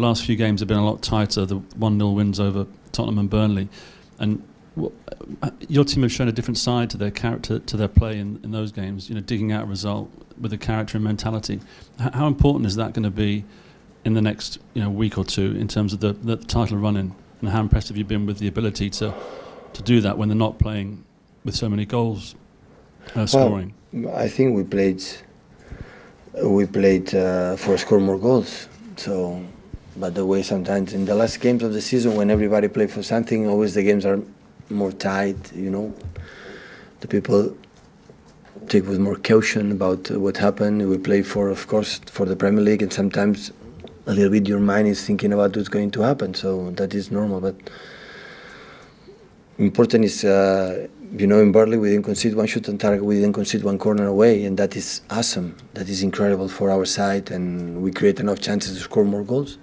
the last few games have been a lot tighter, the 1-0 wins over Tottenham and Burnley. And your team have shown a different side to their character, to their play in those games, you know, digging out a result with a character and mentality. How important is that going to be in the next, you know, week or two in terms of the title run-in? And how impressed have you been with the ability to do that when they're not playing with so many goals scoring? Well, I think we played for score more goals. So, by the way, sometimes in the last games of the season when everybody played for something, always the games are more tight, you know. The people take with more caution about what happened. We play for, of course, for the Premier League, and sometimes a little bit your mind is thinking about what's going to happen, so that is normal. But important is, you know, in Burnley we didn't concede one shot on target, we didn't concede one corner away, and that is awesome. That is incredible for our side, and we create enough chances to score more goals.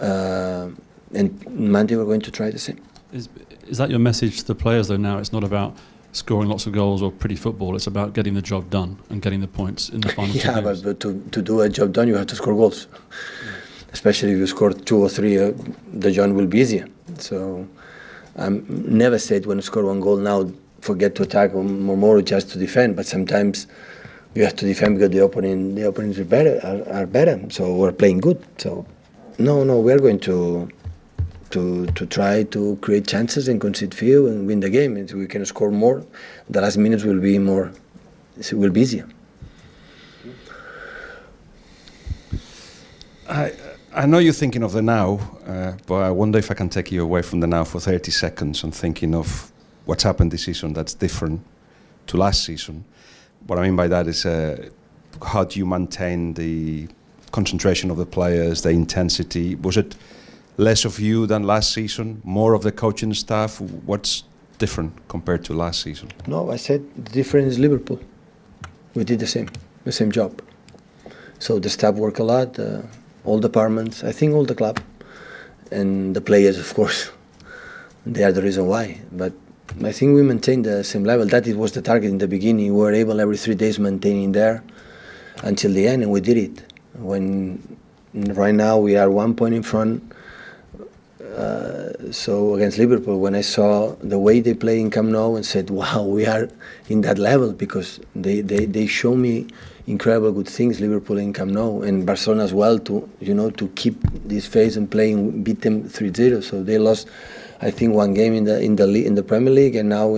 And Monday we're going to try the same. Is that your message to the players, though, now? It's not about scoring lots of goals or pretty football, it's about getting the job done and getting the points in the final two games. But to do a job done, you have to score goals. Especially if you score 2 or 3, the job will be easier. So I never said when you score one goal, now forget to attack or just to defend. But sometimes you have to defend because the opponents are better. So we're playing good. So no, we're going to try to create chances and concede few and win the game. If we can score more, the last minutes will be more. It will be easier. I know you're thinking of the now, but I wonder if I can take you away from the now for 30 seconds and thinking of what's happened this season that's different to last season. What I mean by that is how do you maintain the concentration of the players, the intensity? Was it less of you than last season, more of the coaching staff? What's different compared to last season? No, I said the difference is Liverpool. We did the same job. So the staff work a lot, all departments, I think all the club. And the players, of course, they are the reason why. But I think we maintained the same level. That it was the target in the beginning. We were able every 3 days maintaining there until the end, and we did it. When right now we are 1 point in front, so against Liverpool, when I saw the way they play in Camp Nou and said, wow, we are in that level, because they show me incredible good things, Liverpool in Camp Nou and Barcelona as well, to, you know, to keep this phase and playing, beat them 3-0. So they lost, I think, one game in the Premier League, and now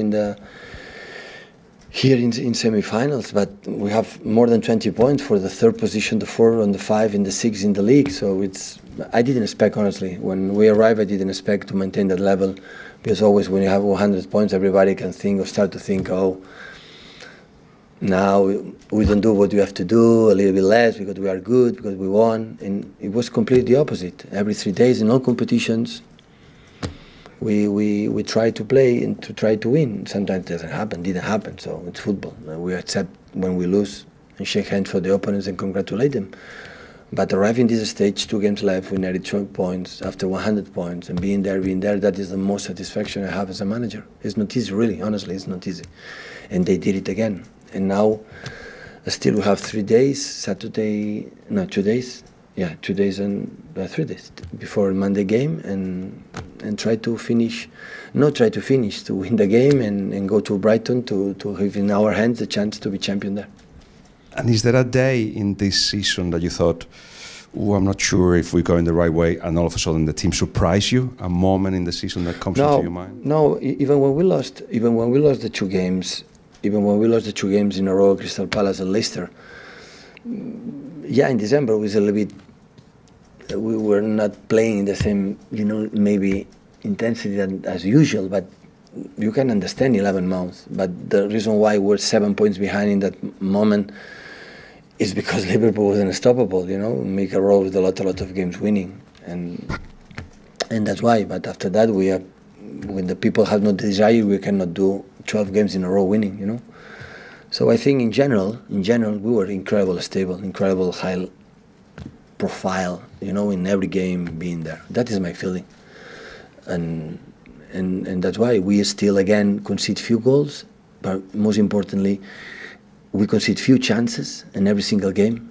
here in semi-finals. But we have more than 20 points for the third position, the 4th and the 5th and the 6th in the league. So it's, I didn't expect, honestly, when we arrived, I didn't expect to maintain that level, because always when you have 100 points, everybody can think or start to think, oh, now we don't do what we have to do, a little bit less because we are good, because we won. And it was completely the opposite. Every 3 days in all competitions, we try to play and to try to win. Sometimes it doesn't happen, didn't happen, so it's football. We accept when we lose and shake hands for the opponents and congratulate them. But arriving this stage, 2 games left, with 92 points, after 100 points, and being there, that is the most satisfaction I have as a manager. It's not easy, really, honestly, it's not easy. And they did it again. And now, still we have 3 days, Saturday, no, 2 days, yeah, 2 days and 3 days, before Monday game, and try to finish, to win the game and go to Brighton to have in our hands the chance to be champion there. And is there a day in this season that you thought, oh, I'm not sure if we're going the right way, and all of a sudden the team surprised you? A moment in the season that comes into your mind? No, even when we lost the two games in a row, Crystal Palace and Leicester, yeah, in December it was a little bit, we were not playing the same, you know, maybe intensity as usual, but you can understand 11 months. But the reason why we're 7 points behind in that moment is because Liverpool was unstoppable, you know, make a roll with a lot of games winning. And that's why. But after that, we are, when the people have no desire, we cannot do 12 games in a row winning, you know. So I think in general, we were incredibly stable, incredible high profile, you know, in every game being there. That is my feeling. And that's why we still, again, concede few goals, but most importantly, we concede few chances in every single game.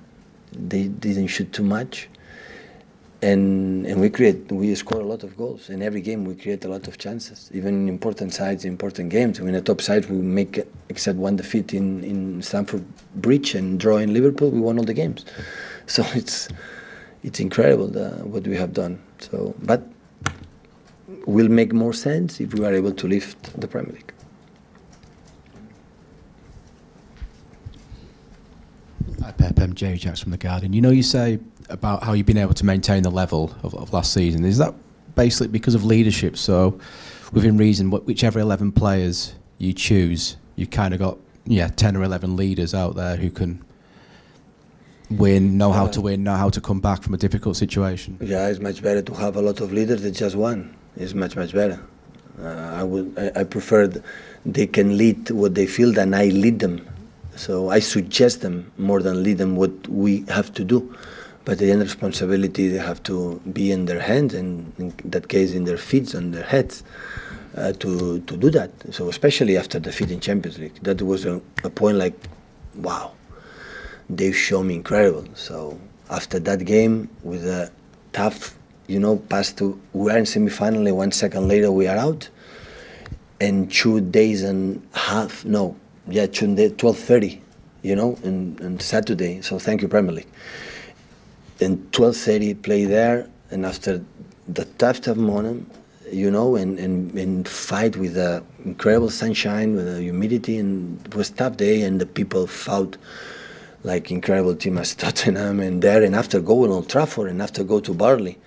They didn't shoot too much. And we score a lot of goals. In every game we create a lot of chances, even in important sides, important games. In a top side we make, except one defeat in Stamford Bridge and draw in Liverpool, we won all the games. So it's incredible what we have done. So, but will make more sense if we are able to lift the Premier League. Hi Pep, I'm Jamie Jackson from The Guardian. You know, you say about how you've been able to maintain the level of last season. Is that basically because of leadership? So within reason, whichever 11 players you choose, you've kind of got 10 or 11 leaders out there who can win, know how to win, know how to come back from a difficult situation. Yeah, it's much better to have a lot of leaders than just one. It's much, much better. I preferred they can lead what they feel than I lead them. So I suggest them more than lead them what we have to do. But at the end, responsibility, they have to be in their hands, and in that case, in their feet, on their heads, to do that. So especially after defeat in Champions League, that was a point like, wow, they've shown me incredible. So after that game, with a tough, pass to, we are in semi-final, and 1 second later we are out, and 12:30, 12:30 on Saturday, so thank you Premier League. And 12:30 play there, and after the tough morning, and fight with the incredible sunshine, with the humidity, and it was a tough day, and the people fought like incredible team as Tottenham, and there, and after going Old Trafford, and after go to Burnley,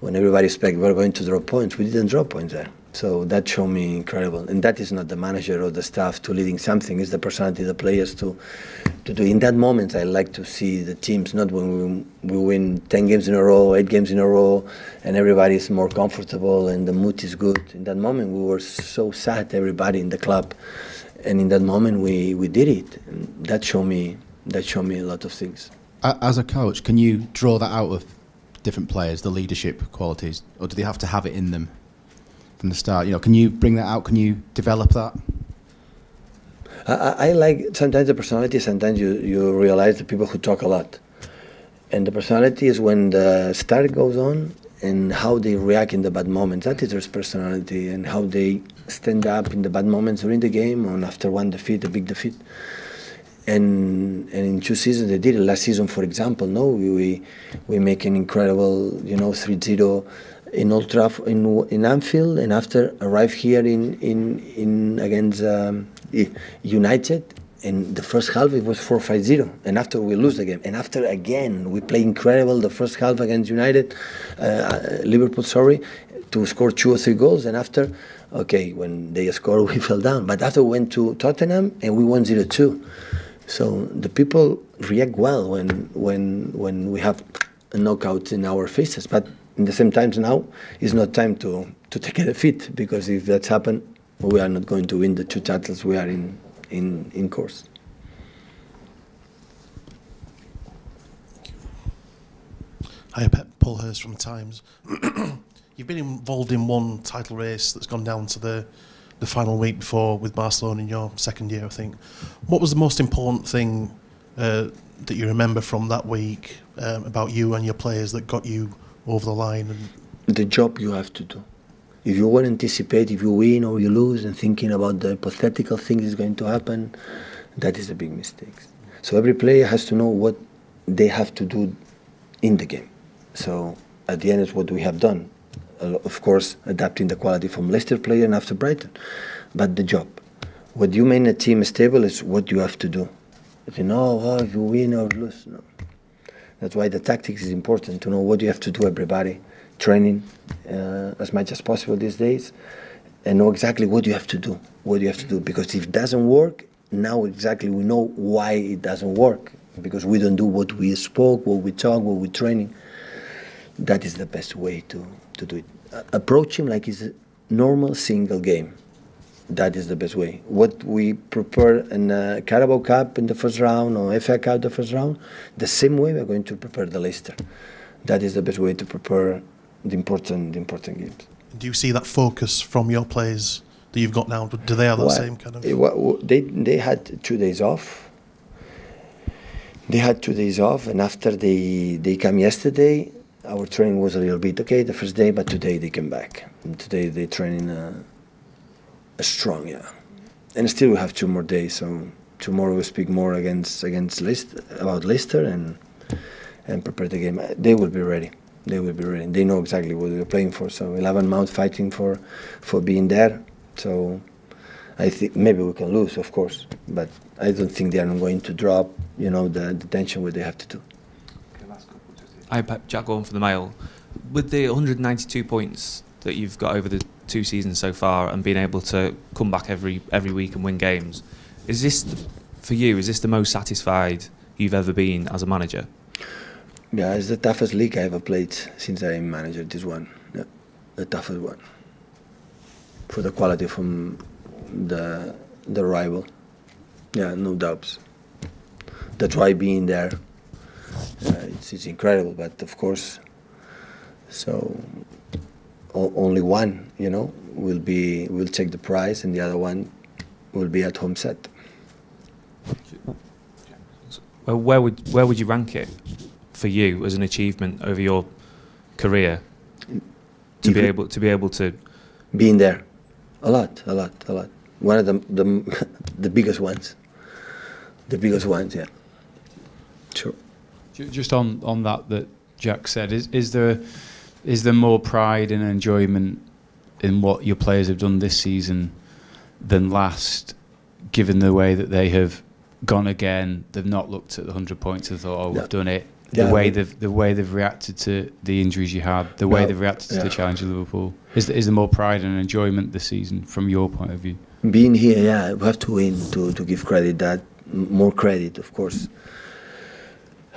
when everybody expected we're going to drop points, we didn't drop points there. So that showed me incredible, and that is not the manager or the staff to leading something, it's the personality of the players to do. In that moment, I like to see the teams, not when we win 10 games in a row, 8 games in a row, and everybody is more comfortable and the mood is good. In that moment, we were so sad, everybody in the club, and in that moment, we did it. And that showed me. That showed me a lot of things. As a coach, can you draw that out of different players, the leadership qualities, or do they have to have it in them from the start? Can you bring that out? Can you develop that? I like sometimes the personality. Sometimes you realize the people who talk a lot, and the personality is when the start goes on and how they react in the bad moments. That is their personality, and how they stand up in the bad moments during the game or after one defeat, a big defeat. And in 2 seasons they did it. Last season, for example, we make an incredible 3-0 in Old Trafford, in Anfield, and after arrive here in against United, and the first half it was 4-5-0, and after we lose the game, and after again we play incredible the first half against United, Liverpool, sorry, to score 2 or 3 goals, and after, okay, when they score we fell down, but after we went to Tottenham and we won 0-2. So the people react well when we have a knockout in our faces, but in the same time now it's not time to take a defeat, because if that's happened, we are not going to win the 2 titles we are in course. Hi Pep, Paul Hurst from The Times. You've been involved in one title race that's gone down to the final week before with Barcelona in your second year, I think. What was the most important thing that you remember from that week about you and your players that got you over the line? And the job you have to do. If you won't anticipate if you win or you lose and thinking about the hypothetical thing that's going to happen, that is a big mistake. So every player has to know what they have to do in the game. So at the end is what we have done. Of course, adapting the quality from Leicester player and after Brighton, but the job. What you mean a team stable is what you have to do. If you know, if you win or lose, no. That's why the tactics is important, to know what you have to do, everybody, training as much as possible these days, and know exactly what you have to do, because if it doesn't work, now exactly we know why it doesn't work, because we don't do what we spoke, what we talk, what we're training. That is the best way to do it. Approach him like it's a normal single game. That is the best way. What we prepare in Carabao Cup in the first round or FA Cup the first round, the same way we're going to prepare the Leicester. That is the best way to prepare the important games. Do you see that focus from your players that you've got now? Do they have that same kind of... They had 2 days off. They had 2 days off, and after they came yesterday, Our training was a little bit okay the first day, but today they came back. And today they train strong, yeah. And still we have two more days, so tomorrow we speak more about Leicester and prepare the game. They will be ready. They will be ready. They know exactly what they're playing for. So 11 months fighting for being there. So I think maybe we can lose, of course, but I don't think they are going to drop, you know, the tension what they have to do. Hi, Pep, Jack Gorn for the Mail. With the 192 points that you've got over the two seasons so far, and being able to come back every week and win games, is this for you? Is this the most satisfied you've ever been as a manager? Yeah, it's the toughest league I ever played since I managed this one. Yeah, the toughest one for the quality from the rival. Yeah, no doubts. That's why being there, it's incredible. But of course, so only one, you know, will take the prize, and the other one will be at home set. Well, where would you rank it for you as an achievement over your career to be able to being there? A lot. One of the biggest ones. The biggest ones, yeah. Sure. Just on that Jack said, is there more pride and enjoyment in what your players have done this season than last, given the way that they have gone again? They've not looked at the 100 points and thought, oh, we've done it. Yeah, the way they've reacted to the injuries you had, the way they've reacted to the challenge of Liverpool. Is there more pride and enjoyment this season from your point of view? Being here, yeah, we have to win to give credit that, more credit, of course.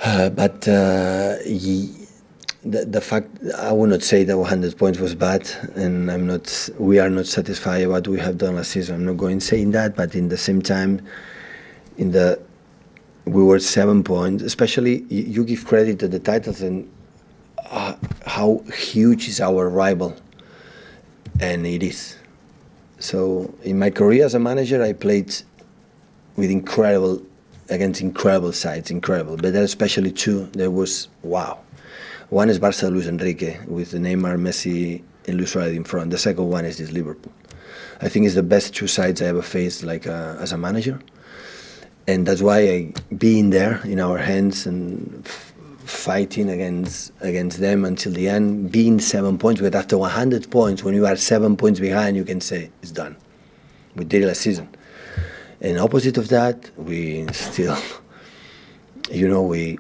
But the fact, I would not say that 100 points was bad, and I'm not. We are not satisfied with what we have done last season. I'm not going saying that, but in the same time, we were 7 points. Especially, you give credit to the titles and how huge is our rival, and it is. So in my career as a manager, I played with incredible. Against incredible sides, incredible. But there are especially two. There was, wow. One is Barca, Luis Enrique, with Neymar, Messi, and Luis Suarez in front. The second one is this Liverpool. I think it's the best two sides I ever faced, like as a manager. And that's why being there in our hands and fighting against them until the end, being 7 points. But after 100 points, when you are 7 points behind, you can say it's done. We did it last season. And opposite of that, we still, you know, we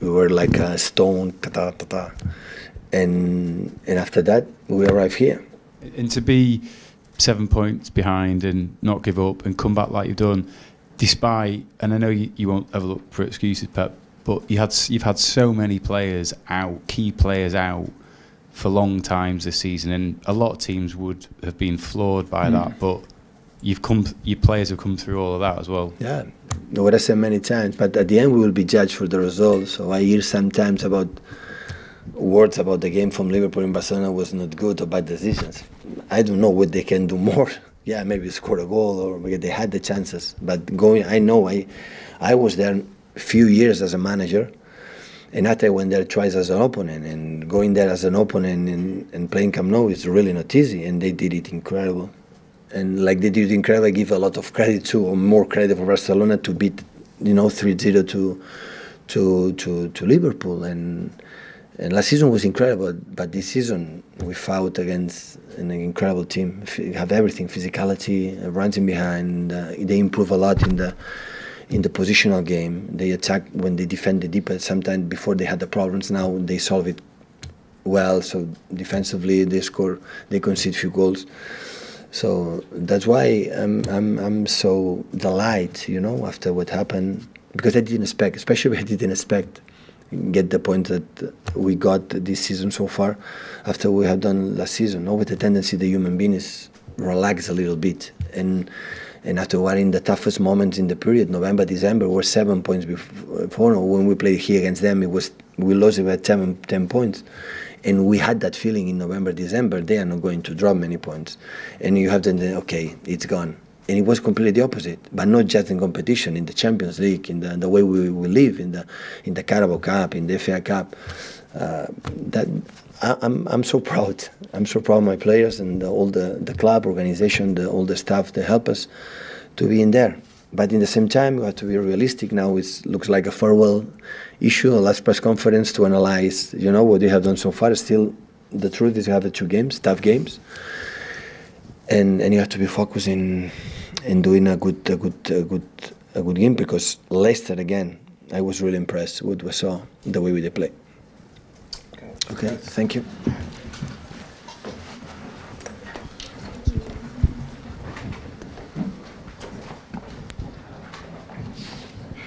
were like a stone, and after that we arrived here. And to be 7 points behind and not give up and come back like you've done, despite, and I know you won't ever look for excuses, Pep, but you've had so many players out, key players out for long times this season, and a lot of teams would have been floored by that, but. Your players have come through all of that as well. Yeah, what I said many times, but at the end we will be judged for the results. So I hear sometimes about words about the game from Liverpool and Barcelona was not good or bad decisions. I don't know what they can do more. Yeah, maybe score a goal or they had the chances. But going, I know I was there a few years as a manager, and after I went there twice as an opponent, and going there as an opponent and playing Camp Nou is really not easy, and they did it incredible. And like they did incredible, I give a lot of credit to, or more credit for Barcelona to beat, you know, 3-0 to Liverpool. And last season was incredible, but this season we fought against an incredible team. We have everything: physicality, runs in behind. They improve a lot in the positional game. They attack when they defend the deeper. Sometimes before they had the problems, now they solve it well. So defensively, they score, they concede few goals. So that's why I'm so delighted, you know, after what happened, because I didn't expect, especially I didn't expect get the point that we got this season so far after we have done last season. Always the tendency the human being is relax a little bit, and after we're in the toughest moments in the period, November, December, we're 7 points before when we played here against them. It was we lost about 10 points. And we had that feeling in November, December, they are not going to drop many points. And you have to, okay, it's gone. And it was completely the opposite, but not just in competition, in the Champions League, in the way we live, in the Carabao Cup, in the FA Cup. I'm so proud. I'm so proud of my players and all the club, organization, all the staff that help us to be in there. But in the same time, we have to be realistic. Now it looks like a farewell issue, a last press conference to analyze, you know, what you have done so far. Still, the truth is you have the two games, tough games. And you have to be focused in doing a good game, because Leicester, again, I was really impressed with what we saw, the way we play. Okay, thank you.